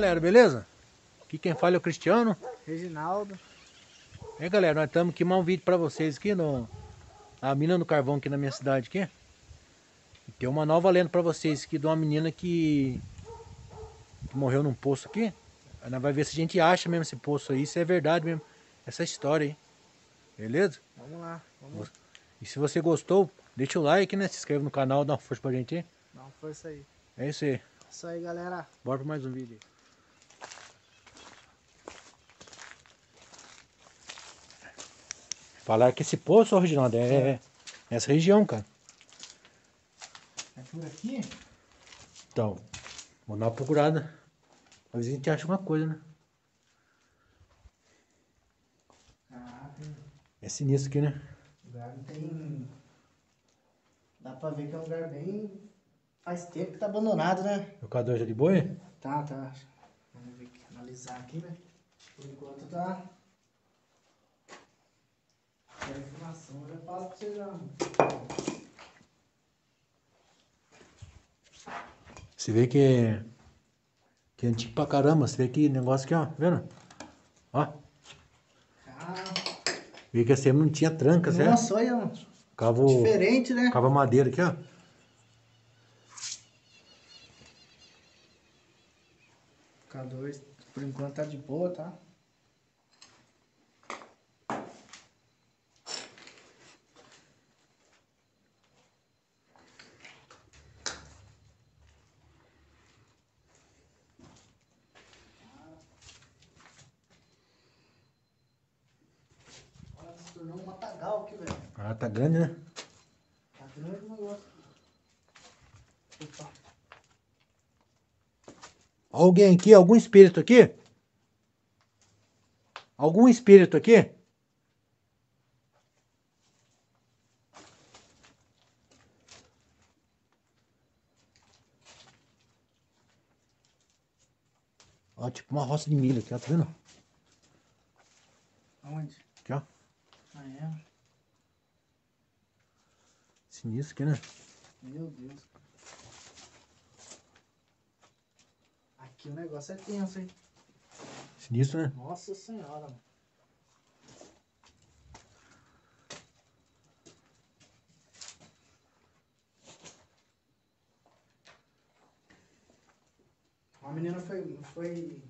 galera, beleza? Aqui quem fala é o Cristiano Reginaldo. É, galera, nós estamos aqui mais um vídeo para vocês aqui no a mina do carvão aqui na minha cidade aqui. E tem uma nova lenda para vocês aqui de uma menina que morreu num poço aqui. Nós vai ver se a gente acha mesmo esse poço aí, se é verdade mesmo essa história aí. Beleza? Vamos lá, vamos lá. E se você gostou, deixa o like, né? Se inscreve no canal, dá uma força pra gente aí. Dá uma força aí. É isso aí. É isso aí, galera. Bora pra mais um vídeo. Falaram que esse poço, Reginaldo, é nessa região, cara. É por aqui? Então, vou dar uma procurada. Às vezes a gente acha uma coisa, né? Ah, tem... É sinistro aqui, né? O lugar não tem... Dá pra ver que é um lugar bem... Faz tempo que tá abandonado, né? O K2 já de boi? Tá, tá. Vamos ver aqui, analisar aqui, né? Por enquanto tá... A informação eu já passo pra vocês já. Você vê que... Que é antigo pra caramba, você vê que negócio aqui, ó, tá vendo? Ó. Vê que assim não tinha tranca, certo? Nossa, olha, mano. Cavo, diferente, né? Cava madeira aqui, ó. K2, por enquanto tá de boa, tá? Tornou um matagal aqui, velho. Ah, tá grande, né? Tá grande o negócio. Opa. Alguém aqui? Algum espírito aqui? Algum espírito aqui? Ó, tipo uma roça de milho aqui, ó, tá vendo? Aonde? Aqui, ó. Ah, é? Sinistro aqui, né? Meu Deus. Aqui o negócio é tenso, hein? Sinistro, né? Nossa Senhora, mano. Uma menina foi...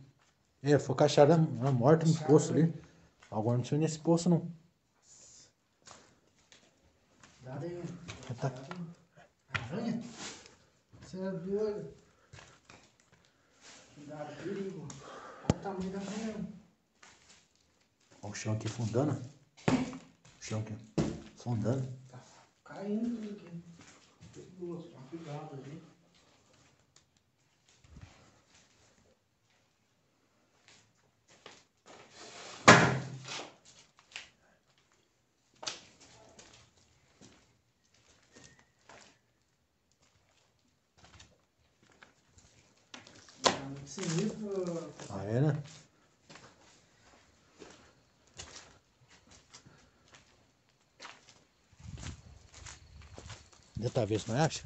É, foi cachada na morte no poço ali. Agora não sei nesse poço, não. Tá. Aranha? Você é doido. Cuidado, perigo. Olha o tamanho da aranha. Olha o chão aqui afundando. O chão aqui afundando. Tá caindo tudo aqui. Perigoso, tá cuidado ali. Sinistro. Ah, é, né? Deu pra ver se não é, acha?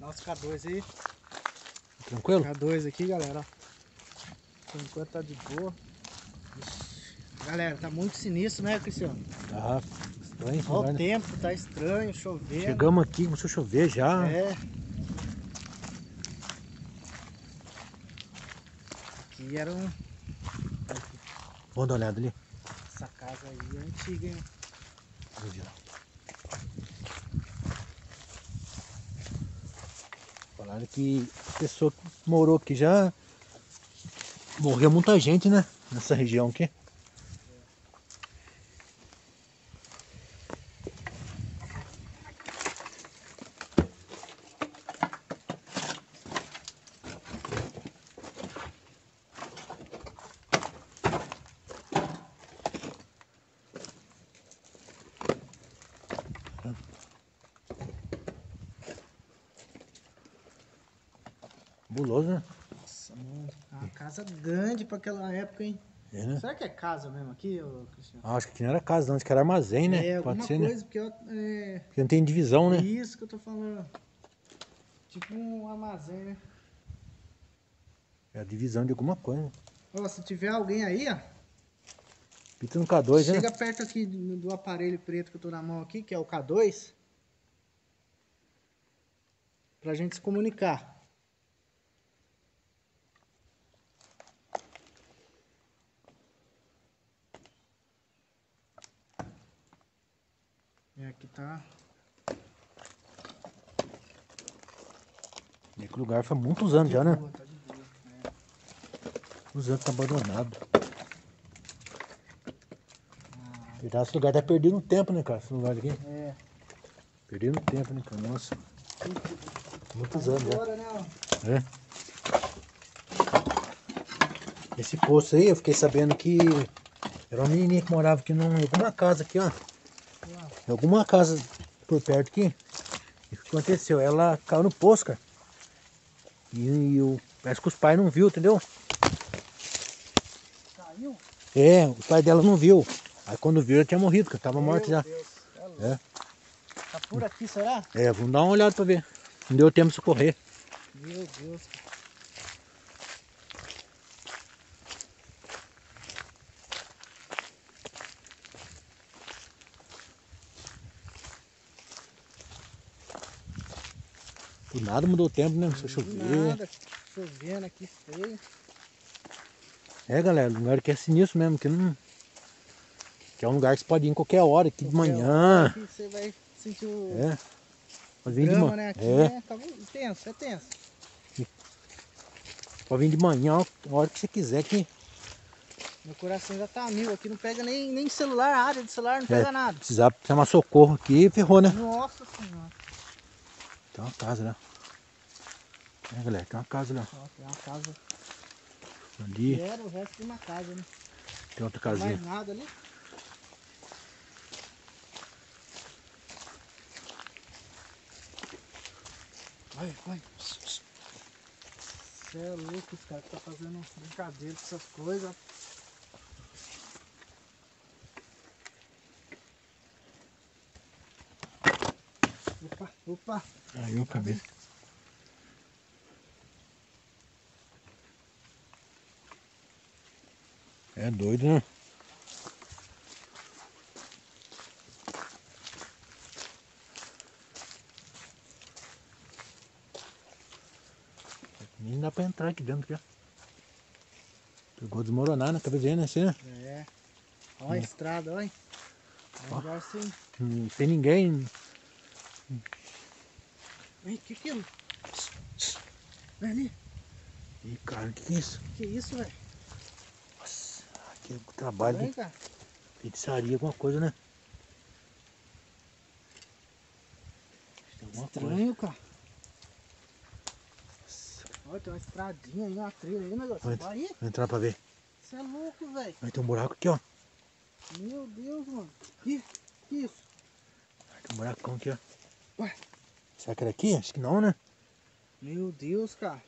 Nosso K2 aí. Tranquilo? K2 aqui, galera. Por enquanto tá de boa. Galera, tá muito sinistro, né, Cristiano? Tá, estranho. Olha o tempo, né? Tá estranho, chovendo. Chegamos aqui, começou a chover já. É. Aqui era um... Vamos dar uma olhada ali. Essa casa aí é antiga, hein? Vamos ver lá. Falaram que a pessoa que morou aqui já... Morreu muita gente, né? Nessa região aqui. Buloso, né? Nossa, mano. Uma casa grande pra aquela época, hein? né? Será que é casa mesmo aqui, Cristiano? Ah, acho que não era casa não, acho que era armazém, né? É, alguma coisa, né? Porque, porque não tem divisão, né? Isso que eu tô falando. Tipo um armazém, né? É a divisão de alguma coisa. Ó, se tiver alguém aí, ó. Pita no K2, né? Chega perto aqui do aparelho preto que eu tô na mão aqui, que é o K2. Pra gente se comunicar. E aqui tá. E aquele lugar foi muitos anos já, né? Tá de boa, né? Os anos tá abandonado. Cuidado, esse lugar tá perdendo tempo, né, cara? Esse lugar aqui. É. Perdendo tempo, né, cara? Nossa. Muitos anos já. Né? É. Esse poço aí, eu fiquei sabendo que era uma menininha que morava aqui em alguma casa aqui, ó. Alguma casa por perto aqui, e o que aconteceu? Ela caiu no poço, cara. E parece que os pais não viu, entendeu? Caiu? É, os pais dela não viu. Aí quando viu, ela tinha morrido, cara. Tava morta já. Deus, é. Tá por aqui, será? É, vamos dar uma olhada pra ver. Não deu tempo de socorrer. Meu Deus. Do nada mudou o tempo, né? Só choveu. Nada, chovendo aqui feio. É, galera, lugar que é sinistro mesmo, que não. Que é um lugar que você pode ir em qualquer hora, aqui de manhã. Aqui você vai sentir o. É. Pode vir drama, de manhã. Né? Aqui é. Tá tenso, é tenso. Pode vir de manhã, a hora que você quiser aqui. Meu coração já tá a mil aqui, não pega nem celular, a área de celular não pega nada. Precisar chamar socorro aqui, ferrou, né? Nossa Senhora. Tem uma casa lá. É, galera, tem uma casa lá. Ó, tem uma casa. Ali. Era o resto de uma casa, né? Tem outra casinha. Não tem mais nada ali. Vai. Você é louco, os caras que tá fazendo brincadeira com essas coisas. Opa! Aí o cabelo. É doido, né? Nem dá pra entrar aqui dentro já. Pegou desmoronar na cabeça, né? Assim, né? É. Olha a estrada, olha. Agora sim. Não tem ninguém. Ei, que é aquilo? Vai ali. Ih, cara, o que é isso? Que isso, velho? Nossa, aqui é um trabalho de pizzaria, alguma coisa, né? Tem alguma estranho, coisa. Cara. Nossa. Olha, tem uma estradinha aí, uma trilha aí, negócio. Vai entrar pra ver. Você é louco, velho. Aí tem um buraco aqui, ó. Meu Deus, mano. Ih, que isso? Aí tem um buracão aqui, ó. Ué. Será que era aqui? Acho que não, né? Meu Deus, cara.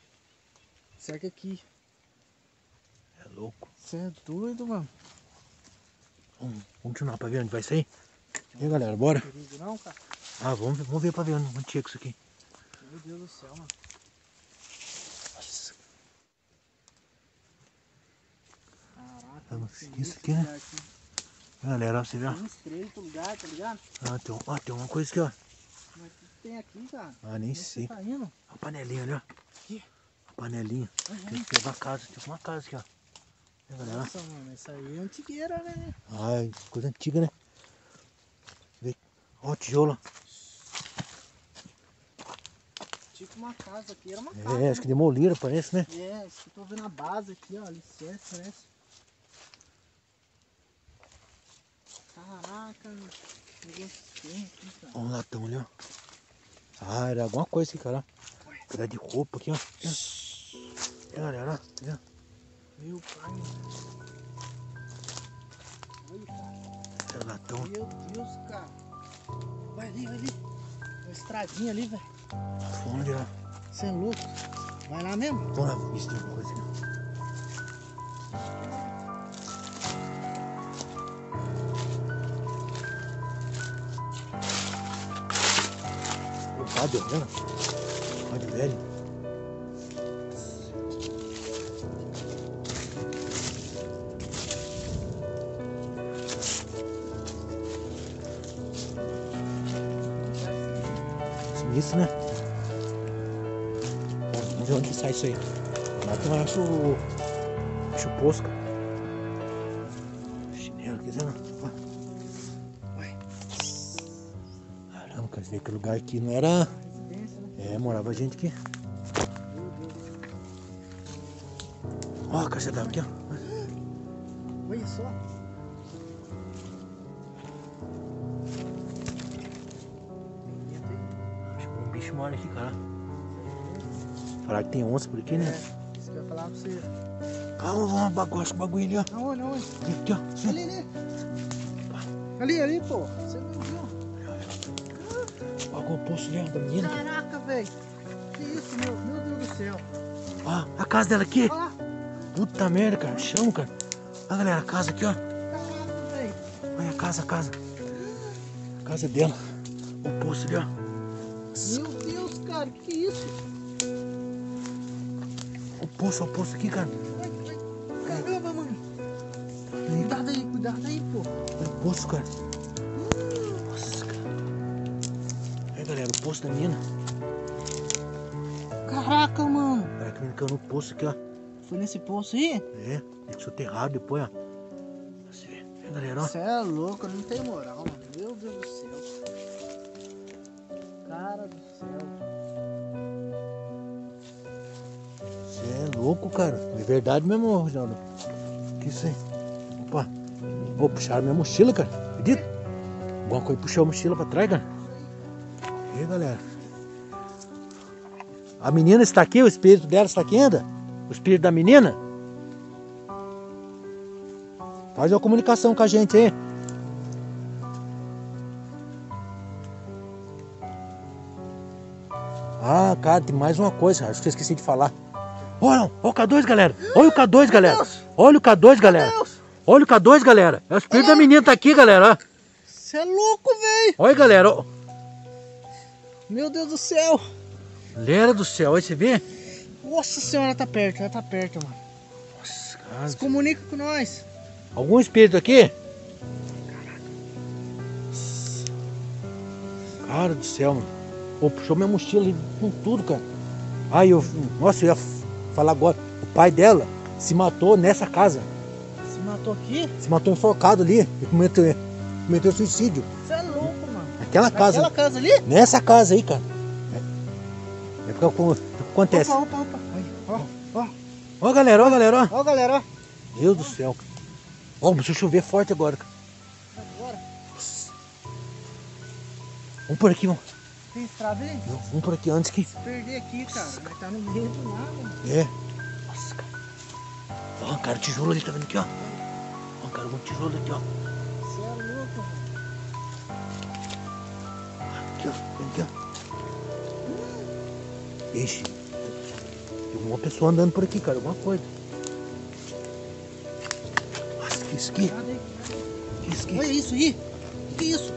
Será que é aqui? É louco. Você é doido, mano. Vamos continuar pra ver onde vai sair? E aí, galera, bora? Não, cara. Ah, vamos ver pra ver onde é isso aqui. Meu Deus do céu, mano. Nossa. Caraca. Não sei isso aqui, né? Aqui. Galera, ó, você vê. Tem um estrela pro lugar, tá ligado? Ah, tem uma coisa aqui, ó. Mas o que tem aqui, cara? Ah, nem sei. Tá indo? Uma panelinha, né? Que? Uma panelinha. Tem que pegar a casa, tem uma casa aqui, ó. Nossa, mano, essa aí é antigueira, né? Ai, coisa antiga, né? Ó, tijolo. Tipo uma casa aqui, era uma casa. É, acho que demoliram, parece, né? É, acho que eu tô vendo a base aqui, ó. Alicerce, parece. Caraca, mano. Olha um latão ali, ó. Ah, era alguma coisa aqui, cara. Era de roupa aqui, ó. Olha lá, tá vendo? Meu pai. Olha o latão. Meu Deus, cara. Vai ali. Uma estradinha ali, velho. A fome, ó. Você é louco. Vai lá mesmo? Vamos lá, vamos ver se tem alguma coisa aqui. Olha dela. Olha de velho. Sinistro, né? Vamos ver onde sai isso aí. Lá tem eu acho o chuposca. Chinelo, quer dizer, não. Você vê que o lugar aqui não era... É, morava gente aqui. Ó, a cacetada aqui, ó. Olha só. Acho que um bicho mora aqui, cara. Falar que tem onça por aqui, né? É, isso que eu ia falar pra você. Calma, vamos abaixo o bagulho ali, ó. Aonde, aonde? Aqui, ó. Ali, ali. Ali, ali, pô. Você não viu? O poço dela da menina. Caraca, velho. Que isso, meu Deus do céu. Ó, a casa dela aqui. Olha lá. Puta merda, cara. Chão, cara. Olha, galera, a casa aqui, ó. Caraca, velho. Olha a casa, a casa. A casa dela. O poço ali, ó. Meu Deus, cara. Que isso? O poço aqui, cara. Vai. Caramba, mano. Cuidado aí, pô. Olha o poço, cara. Galera, o poço da mina. Caraca, mano. Cara, que menina caiu no poço aqui, ó. Foi nesse poço aí? É, tem que soterrar depois, ó. Você vê, é, galera, ó. Você é louco, não tem moral, mano. Meu Deus do céu. Cara do céu. Você é louco, cara. É verdade mesmo, Reginaldo. Que isso aí? Opa. Vou puxar minha mochila, cara. Acredita? Bom coisa puxar a mochila pra trás, cara. E aí, galera, a menina está aqui, o espírito dela está aqui ainda? O espírito da menina? Faz uma comunicação com a gente aí. Ah, cara, tem mais uma coisa, acho que eu esqueci de falar. Olha o K2, galera. Olha o K2, galera. Olha o K2, galera. Olha o K2, galera. É o espírito da menina tá aqui, galera. Você é louco, velho. Olha, galera. Meu Deus do céu! Galera do céu, aí você vê? Nossa senhora, ela tá perto, mano. Nossa, cara. Se comunica com nós. Algum espírito aqui? Caraca. Cara do céu, mano. Pô, puxou minha mochila ali com tudo, cara. Aí eu. Nossa, eu ia falar agora. O pai dela se matou nessa casa. Se matou aqui? Se matou enforcado ali. Cometeu suicídio. Você é louco. Naquela casa ali? Nessa casa aí, cara. É porque acontece. Opa. Ó, galera, ó, galera, ó. Ó, galera, ó. Deus do céu. Ó, começou a chover forte agora, cara. Agora? Vamos por aqui, mano. Tem estrada aí? Não, vamos por aqui antes que... Se perder aqui, cara. Vai estar no meio do nada. É. Nossa, cara. Ó, cara, tijolo ali, tá vendo aqui, ó. Ó, cara, um tijolo aqui, ó. Você é louco, mano. Aqui, ó. Ixi. Tem uma pessoa andando por aqui, cara. Alguma coisa. Nossa, que isso aqui? Olha isso aí. Que isso?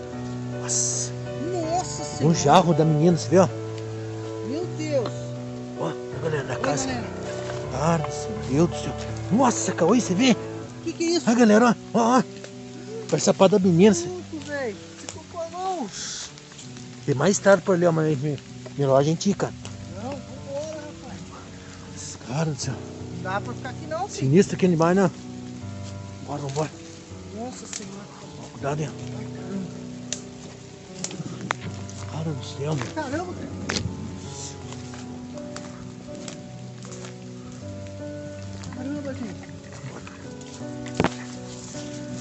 Nossa. Nossa senhora. Um jarro da menina, você vê, ó. Meu Deus. Ó, galera da casa. Cara, meu Deus do céu. Nossa, cara, olha, você vê? Que é isso? Olha, galera, ó. Parece a pá da menina. Tem mais estrada por ali, ó, mas melhor a gente ir, cara. Não, vambora, rapaz. Cara do céu. Não dá pra ficar aqui não, filho. Sinistro aqui demais, né? Bora, vambora. Nossa senhora. Ó, cuidado, hein. Cara do céu, mano. Caramba, cara. Caramba, aqui.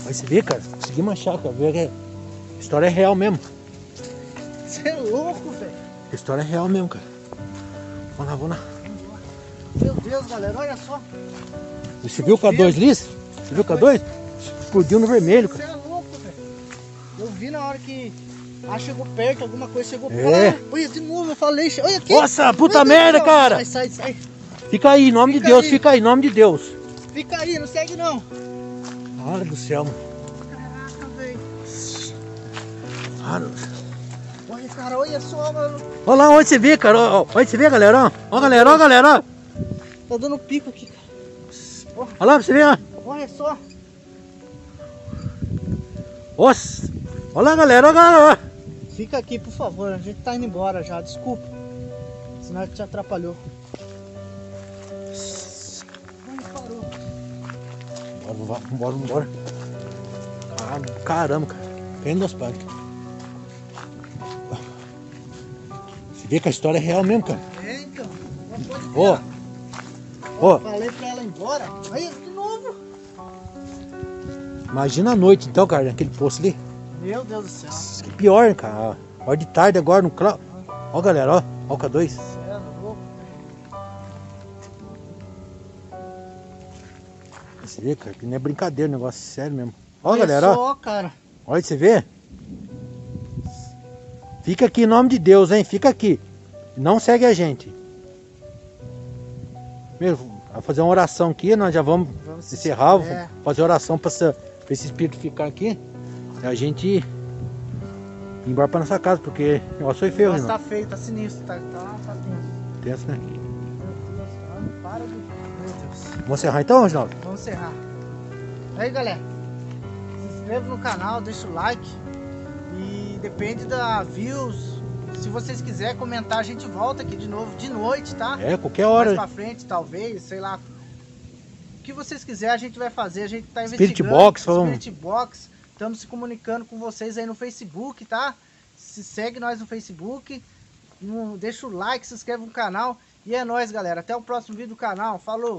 Aí você vê, cara. Consegui machar, cara. Vê que a história é real mesmo. Você é louco, velho. A história é real mesmo, cara. Vamos lá, vamos lá. Meu Deus, galera, olha só. Você viu o K2 ali? Você viu o K2? Explodiu no vermelho, cara. Você é louco, velho. Eu vi na hora que... Ah, chegou perto, alguma coisa chegou perto. É. Olha, de novo, eu falei... Olha aqui. Nossa, puta merda, cara. Sai. Fica aí, em nome de Deus, fica aí, em nome de Deus. Fica aí, não segue não. Olha do céu, mano. Caraca, velho. Ah, não... Olha, cara, olha só, mano. Olha lá onde você vê, cara. Olha onde você vê, galerão. Olha, galera, ó, galera. Tá dando pico aqui, cara. Olha lá pra você ver, ó. Olha só. Nossa. Olha lá, galera, ó, galera. Fica aqui, por favor. A gente tá indo embora já. Desculpa. Senão a gente te atrapalhou. Vambora, vambora, vambora. Ah, caramba, cara. Pena dos pais. Você vê que a história é real mesmo, cara. É, então. Ó. Ó. Oh. Falei pra ela ir embora. Aí, de novo. Imagina a noite, então, cara, naquele poço ali. Meu Deus do céu. Que pior, cara. Hora de tarde agora no clau. Ó, galera, ó. Ó, K2. Você vê, cara, que não é brincadeira, negócio sério mesmo. Ó, galera, ó. Cara. Olha, você vê? Fica aqui em nome de Deus, hein? Fica aqui. Não segue a gente. Mesmo, vai fazer uma oração aqui, nós já vamos encerrar. É. Fazer oração para esse espírito ficar aqui. E a gente ir embora para nossa casa, porque o negócio foi feio, né? Tá feio, tá sinistro, tá tenso. Tenso, né? Para de... Vamos encerrar então, Reginaldo? Vamos encerrar. Aí, galera, se inscreva no canal, deixa o like. E depende da views. Se vocês quiserem comentar, a gente volta aqui de novo de noite, tá? É, qualquer hora. Mais pra frente, talvez, sei lá. O que vocês quiserem, a gente vai fazer. A gente tá investigando. Spirit Box. Estamos se comunicando com vocês aí no Facebook, tá? Se segue nós no Facebook. Deixa o like, se inscreve no canal. E é nóis, galera. Até o próximo vídeo do canal. Falou!